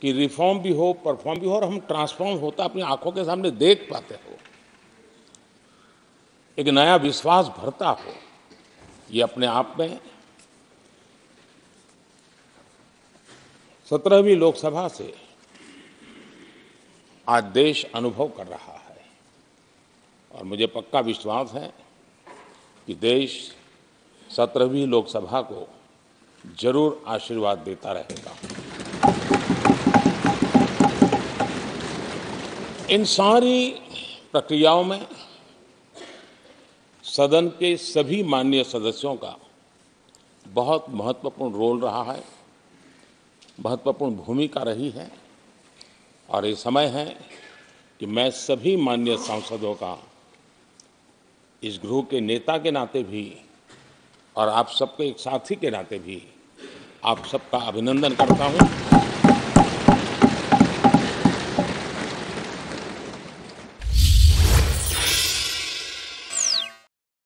कि रिफॉर्म भी हो, परफॉर्म भी हो और हम ट्रांसफॉर्म होता अपनी आंखों के सामने देख पाते हो, एक नया विश्वास भरता हो, ये अपने आप में 17वीं लोकसभा से आज देश अनुभव कर रहा है। और मुझे पक्का विश्वास है कि देश 17वीं लोकसभा को जरूर आशीर्वाद देता रहेगा। इन सारी प्रक्रियाओं में सदन के सभी माननीय सदस्यों का बहुत महत्वपूर्ण रोल रहा है, महत्वपूर्ण भूमिका रही है और ये समय है कि मैं सभी माननीय सांसदों का इस गृह के नेता के नाते भी और आप सबके एक साथी के नाते भी आप सबका अभिनंदन करता हूँ।